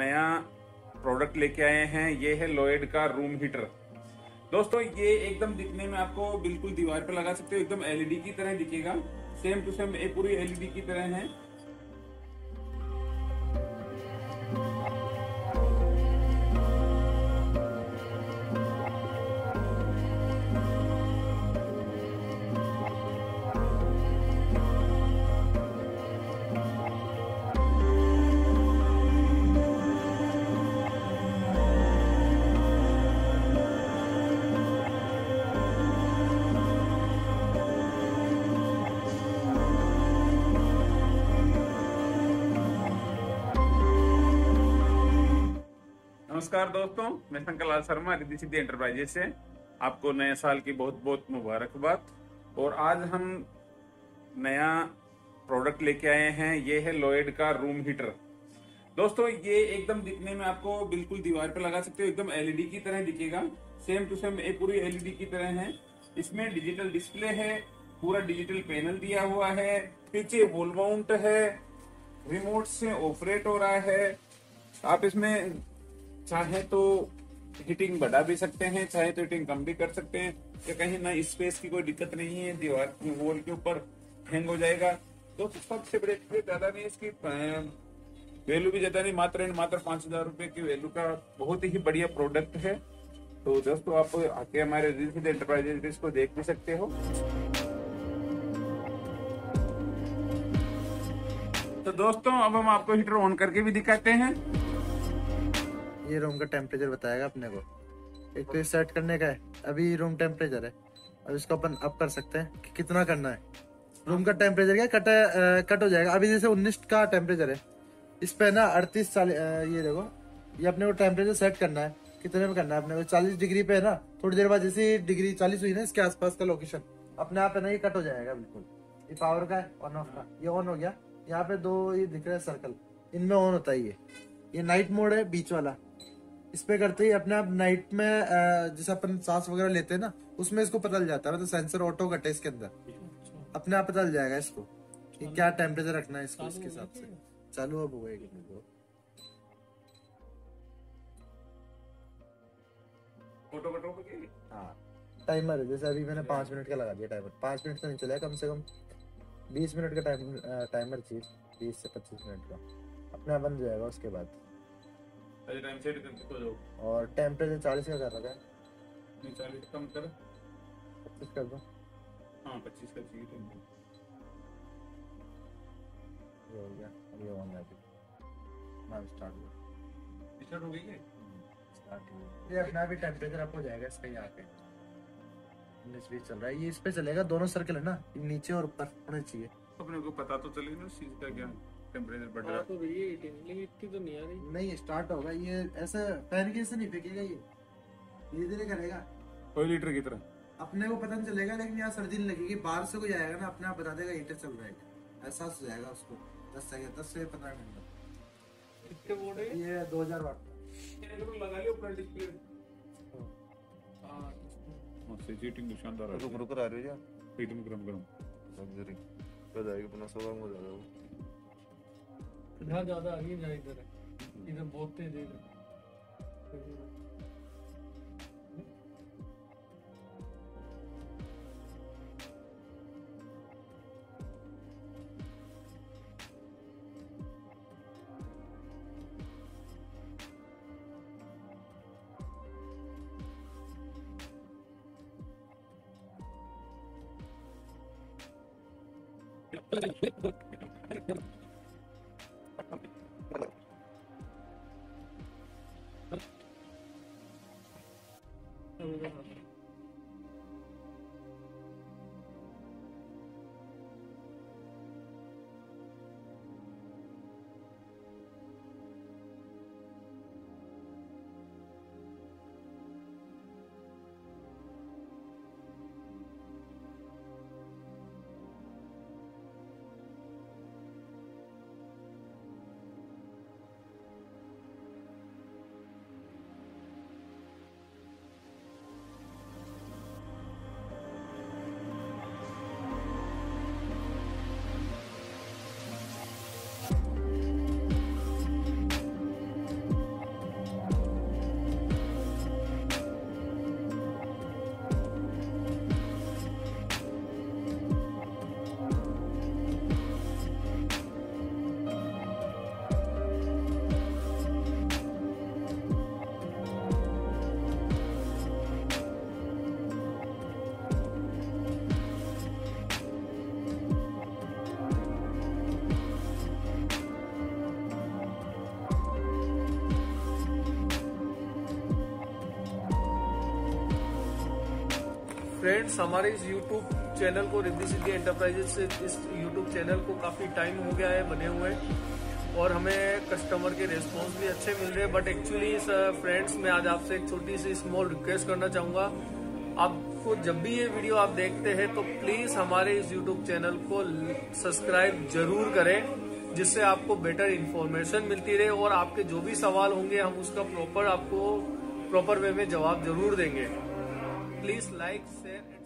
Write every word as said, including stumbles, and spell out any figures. नया प्रोडक्ट लेके आए हैं, ये है लॉयड का रूम हीटर। दोस्तों ये एकदम दिखने में आपको बिल्कुल दीवार पर लगा सकते हो, एकदम एलईडी की तरह दिखेगा, सेम टू सेम ये पूरी एलईडी की तरह है। नमस्कार दोस्तों, मैं शंकरलाल शर्मा रिद्धि सिद्धि एंटरप्राइजेज से आपको नए साल की बहुत बहुत मुबारकबाद। और आज हम नया प्रोडक्ट लेके आए हैं, ये है लॉयड का रूम हीटर। दोस्तों ये एकदम दिखने में आपको बिल्कुल दीवार पर लगा सकते हो, एकदम एलईडी की तरह दिखेगा, सेम टू सेम ये पूरी एलईडी की तरह है। इसमें डिजिटल डिस्प्ले है, पूरा डिजिटल पैनल दिया हुआ है, पीछे वॉल माउंट है, रिमोट से ऑपरेट हो रहा है। आप इसमें चाहे तो हीटिंग बढ़ा भी सकते हैं, चाहे तो हीटिंग कम भी कर सकते हैं। तो कहीं ना स्पेस की कोई दिक्कत नहीं है, दीवार वॉल के ऊपर हैंग हो जाएगा। तो सबसे बड़े ज्यादा नहीं, इसकी वैल्यू भी ज्यादा नहीं, मात्र एंड मात्र पांच हजार रुपए की वैल्यू का बहुत ही बढ़िया प्रोडक्ट है। तो दोस्तों आप आके हमारे रिद्धि सिद्धि एंटरप्राइजेज इसको देख भी सकते हो। तो दोस्तों अब हम आपको हीटर ऑन करके भी दिखाते हैं। ये रूम का टेम्परेचर बताएगा अपने को। एक तो सेट करने का है, अभी रूम टेम्परेचर है, अब इसको अपन अप कर सकते हैं कि कितना करना है। रूम का टेम्परेचर क्या कट कट हो जाएगा। अभी जैसे उन्नीस का टेम्परेचर है, इस पे ना अड़तीस चालीस, ये देखो, ये अपने को टेम्परेचर सेट करना है कितने में करना है अपने को। चालीस डिग्री पे है ना, थोड़ी देर बाद जैसे डिग्री चालीस हुई ना, इसके आसपास का लोकेशन अपने आप है ना ये कट हो जाएगा बिल्कुल। ये पावर का है, ऑन ऑफ का, ये ऑन हो गया। यहाँ पे दो ये दिख रहा है सर्कल, इनमें ऑन होता है। ये ये नाइट मोड है बीच वाला, इस पे करते ही अपने आप नाइट में जैसे अपन सांस वगैरह लेते हैं ना, उसमें इसको पता चल जाता है। मतलब सेंसर ऑटो कटे इसके अंदर, अपने आप पता चल जाएगा इसको कि क्या टेम्परेचर रखना है इसको, इसके हिसाब से चालू अब होएगा। ऑटो कट हो गया। हाँ, टाइमर है, जैसे अभी मैंने पांच मिनट का लगा दिया टाइमर। पांच मिनट तो नहीं चला, कम से कम बीस मिनट का टाइम टाइमर चाहिए, बीस से पच्चीस मिनट का अपना बन जाएगा। उसके बाद टाइम सेट करके जाओ। और टेम्परेचर चालीस का कर रखा है, नहीं चालीस कम कर, पच्चीस कर दो। हाँ पच्चीस कर चाहिए तुमको। ये हो गया, अब ये ऑन है, नाउ स्टार्ट हो गया। स्टार्ट हो गई है, स्टार्ट हो गया। ये अपना भी टेम्परेचर अप हो जाएगा इसका। यहाँ पे उन्नीस बीस चल रहा है, ये इस पे चलेगा। दोनों सर्कल है ना, नीचे और ऊपर होना चाहिए। अपने को पता तो चलेगा ना चीज का क्या टेम्परेचर बढ़ रहा है। तो भैया इतनी तो नहीं आ रही, नहीं स्टार्ट होगा ये। ऐसा पैर के से नहीं फेंकेगा, ये धीरे धीरे करेगा, कोई लीटर की तरह। अपने को पता नहीं चलेगा, लेकिन यहाँ सर्दी नहीं लगेगी। बाहर से कोई आएगा ना, अपने आप बता देगा हीटर चल रहा है, एहसास हो जाएगा उसको। दस सेकंड, दस से पंद्रह मिनट। कितने वोल्ट है ये? दो हजार वाट। लगा लियो ऊपर डिस्प्ले। हां मुझसे चीटिंग निशानदार है। रुक रुक आ रही है एकदम गरम गरम लग्जरी हो जाएगा। अपना सौ हो जाएगा इधर, ज्यादा आगे जा, इधर है, इधर बहुत तेज है। फ्रेंड्स, हमारे इस यूट्यूब चैनल को रिद्धि सिद्धि एंटरप्राइजेज से इस यूट्यूब चैनल को काफ़ी टाइम हो गया है बने हुए और हमें कस्टमर के रेस्पॉन्स भी अच्छे मिल रहे हैं। बट एक्चुअली फ्रेंड्स, मैं आज आपसे एक छोटी सी स्मॉल रिक्वेस्ट करना चाहूँगा। आपको जब भी ये वीडियो आप देखते हैं तो प्लीज़ हमारे इस यूट्यूब चैनल को सब्सक्राइब जरूर करें, जिससे आपको बेटर इन्फॉर्मेशन मिलती रहे और आपके जो भी सवाल होंगे हम उसका प्रॉपर आपको प्रॉपर वे में जवाब जरूर देंगे। Please like share.